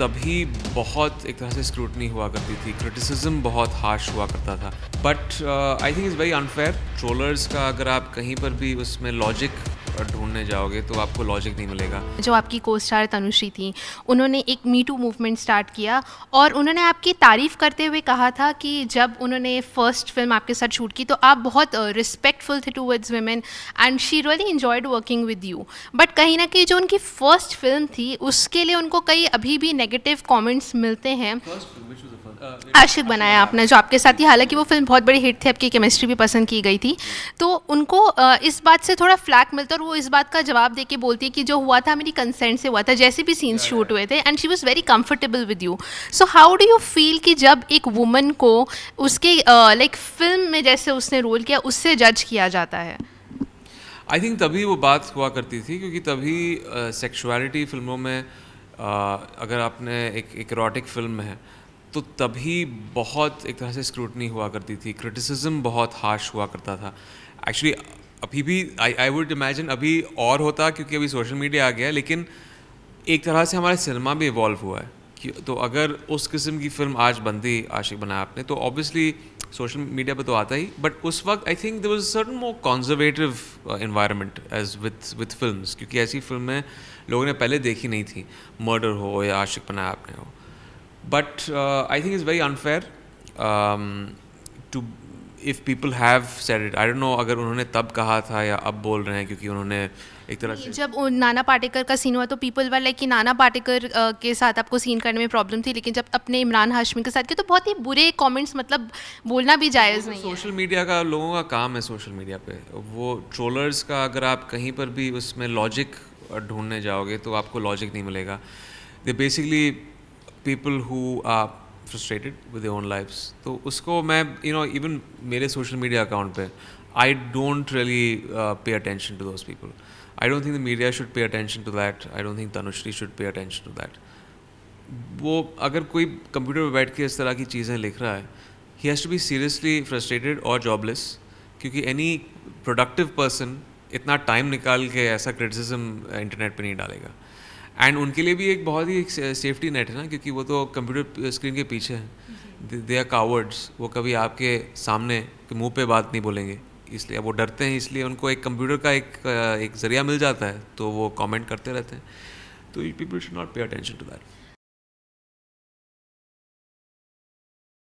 तभी बहुत एक तरह से स्क्रूटनी हुआ करती थी, क्रिटिसिज्म बहुत हार्श हुआ करता था। But I think is very unfair. Trollers का अगर आप कहीं पर भी उसमें लॉजिक ढूंढने जाओगे तो आपको लॉजिक नहीं मिलेगा। जो आपकी को स्टार तनुश्री थी, उन्होंने एक मी टू मूवमेंट स्टार्ट किया और उन्होंने आपकी तारीफ़ करते हुए कहा था कि जब उन्होंने फर्स्ट फिल्म आपके साथ शूट की तो आप बहुत रिस्पेक्टफुल थे towards women and she really enjoyed working with you. But कहीं ना कहीं जो उनकी फ़र्स्ट फिल्म थी उसके लिए उनको कई अभी भी नेगेटिव कॉमेंट्स मिलते हैं। आशिक बनाया आपने, जो आपके साथ ही, हालांकि वो फिल्म बहुत बड़ी हिट थी, आपकी केमिस्ट्री भी पसंद की गई थी, तो उनको इस बात से थोड़ा फ्लैक मिलता है और वो इस बात का जवाब दे के बोलती है कि जो हुआ था मेरी कंसेंट से हुआ था, जैसे भी सीन्स शूट हुए थे, and she was very comfortable with you. So how do you feel कि जब एक वुमन को उसके लाइक फिल्म में जैसे उसने रोल किया उससे जज किया जाता है? आई थिंक तभी वो बात हुआ करती थी क्योंकि तभी सेक्शुअलिटी फिल्मों में अगर आपने एक इरोटिक फिल्म है तो तभी बहुत एक तरह से स्क्रूटनी हुआ करती थी, क्रिटिसिज्म बहुत हार्श हुआ करता था। एक्चुअली अभी भी आई वुड इमेजिन अभी और होता क्योंकि अभी सोशल मीडिया आ गया है, लेकिन एक तरह से हमारा सिनेमा भी इवॉल्व हुआ है कि तो अगर उस किस्म की फिल्म आज बनती आशिक बनाया आपने तो ऑब्वियसली सोशल मीडिया पे तो आता ही, बट उस वक्त I think there was certain more conservative environment as with films, क्योंकि ऐसी फिल्में लोगों ने पहले देखी नहीं थी, मर्डर हो या आशिक बनाया आपने हो। But I think it's very unfair if people have said it. I don't know अगर उन्होंने तब कहा था या अब बोल रहे हैं, क्योंकि उन्होंने एक तरह से जब नाना पाटेकर का सीन हुआ तो पीपल वर लाइक कि नाना पाटेकर के साथ आपको सीन करने में प्रॉब्लम थी, लेकिन जब अपने इमरान हाशमी के साथ किया तो बहुत ही बुरे कमेंट्स, मतलब बोलना भी जायज़ नहीं। सोशल मीडिया का लोगों का काम है, सोशल मीडिया पे वो ट्रोलर्स का अगर आप कहीं पर भी उसमें लॉजिक ढूंढने जाओगे तो आपको लॉजिक नहीं मिलेगा। They basically people who are frustrated with their own lives, तो उसको मैं even मेरे social media account पे I don't really pay attention to those people. I don't think the media should pay attention to that. I don't think Tanushree should pay attention to that. वो अगर कोई computer पर बैठ के इस तरह की चीज़ें लिख रहा है, he has to be seriously frustrated or jobless, क्योंकि any productive person इतना time निकाल के ऐसा criticism internet पे नहीं डालेगा। एंड उनके लिए भी एक बहुत ही सेफ्टी नेट है ना, क्योंकि वो तो कंप्यूटर स्क्रीन के पीछे हैं, दे आर कावर्ड्स, वो कभी आपके सामने मुंह पे बात नहीं बोलेंगे, इसलिए वो डरते हैं, इसलिए उनको एक कंप्यूटर का एक जरिया मिल जाता है तो वो कमेंट करते रहते हैं। तो people should not pay attention to that.